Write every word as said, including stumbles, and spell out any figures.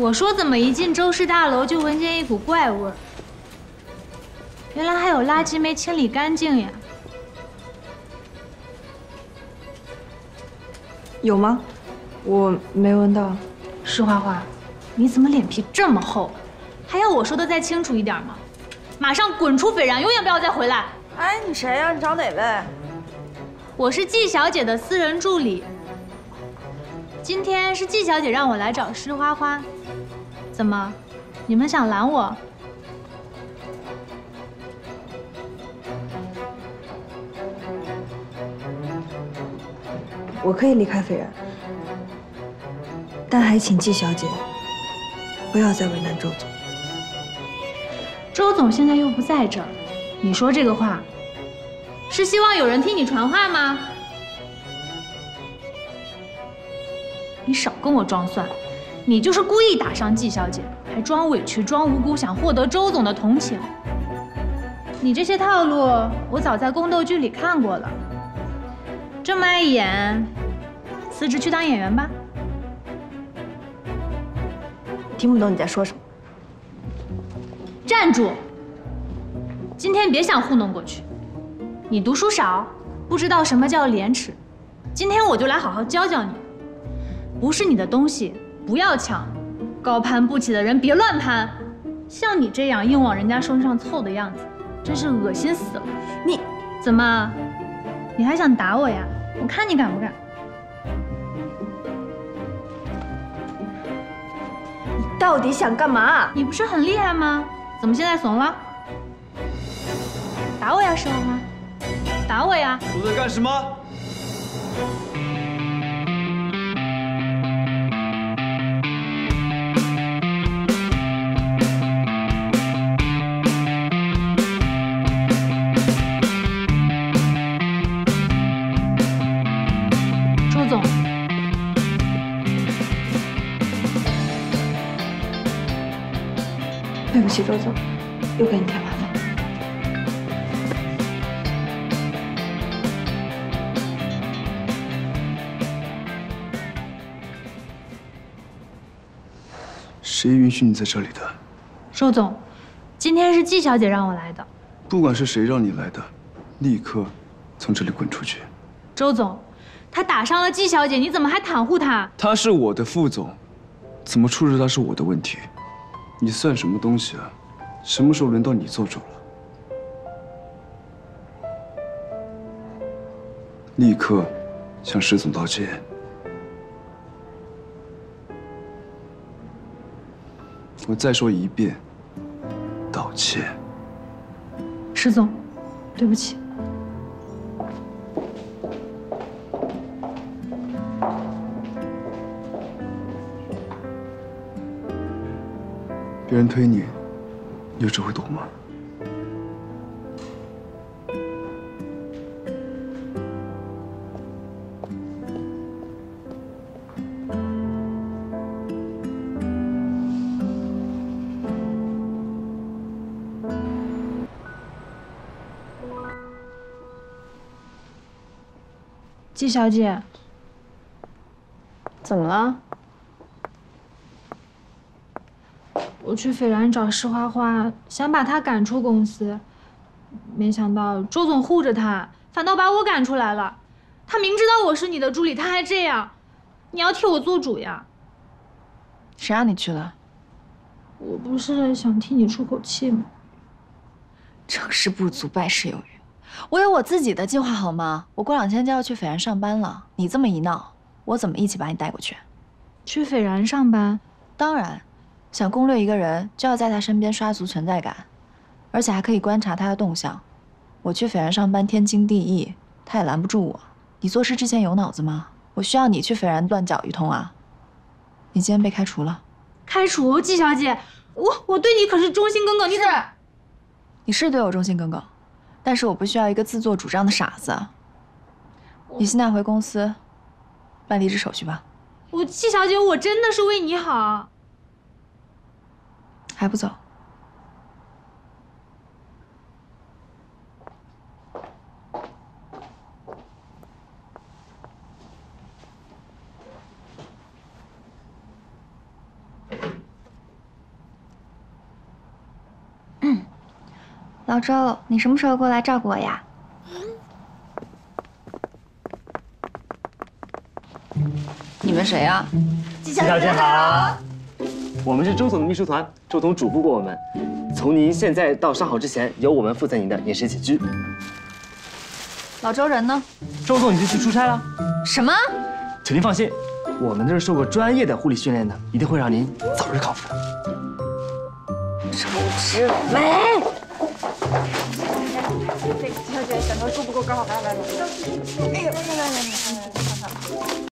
我说怎么一进周氏大楼就闻见一股怪味儿？原来还有垃圾没清理干净呀！有吗？我没闻到。石花花，你怎么脸皮这么厚？还要我说的再清楚一点吗？马上滚出斐然，永远不要再回来！哎，你谁呀？你找哪位？我是季小姐的私人助理。 今天是季小姐让我来找施花花，怎么，你们想拦我？我可以离开斐然，但还请季小姐不要再为难周总。周总现在又不在这儿，你说这个话，是希望有人听你传话吗？ 你少跟我装蒜，你就是故意打伤季小姐，还装委屈、装无辜，想获得周总的同情。你这些套路，我早在宫斗剧里看过了。这么爱演，辞职去当演员吧。听不懂你在说什么。站住！今天别想糊弄过去。你读书少，不知道什么叫廉耻。今天我就来好好教教你。 不是你的东西，不要抢；高攀不起的人别乱攀。像你这样硬往人家身上凑的样子，真是恶心死了！你怎么？你还想打我呀？我看你敢不敢！你到底想干嘛？你不是很厉害吗？怎么现在怂了？打我呀，石老妈！打我呀！我在干什么？ 对不起，周总，又给你添麻烦。谁允许你在这里的？周总，今天是季小姐让我来的。不管是谁让你来的，立刻从这里滚出去。周总，他打伤了季小姐，你怎么还袒护他？他是我的副总，怎么处置他是我的问题。 你算什么东西啊？什么时候轮到你做主了？立刻向石总道歉。我再说一遍，道歉。石总，对不起。别人推你，你就只会躲吗？季小姐，怎么了？ 我去斐然找石花花，想把她赶出公司，没想到周总护着她，反倒把我赶出来了。他明知道我是你的助理，他还这样，你要替我做主呀！谁让你去了？我不是想替你出口气吗？成事不足，败事有余。我有我自己的计划，好吗？我过两天就要去斐然上班了，你这么一闹，我怎么一起把你带过去？去斐然上班？当然。 想攻略一个人，就要在他身边刷足存在感，而且还可以观察他的动向。我去斐然上班天经地义，他也拦不住我。你做事之前有脑子吗？我需要你去斐然乱搅一通啊！你今天被开除了。开除，季小姐，我我对你可是忠心耿耿。你怎么？你是对我忠心耿耿，但是我不需要一个自作主张的傻子。你现在回公司，办离职手续吧。我季小姐，我真的是为你好。 还不走？老周，你什么时候过来照顾我呀？你们谁呀？季小姐好。我们是周总的秘书团，周总嘱咐过我们，从您现在到商好之前，由我们负责您的饮食起居。老周人呢？周总已经去出差了。什么？请您放心，我们这是受过专业的护理训练的，一定会让您早日康复的。周志美。 小姐，枕头数不够，刚好来来来。哎呀，来来来来来来，看看。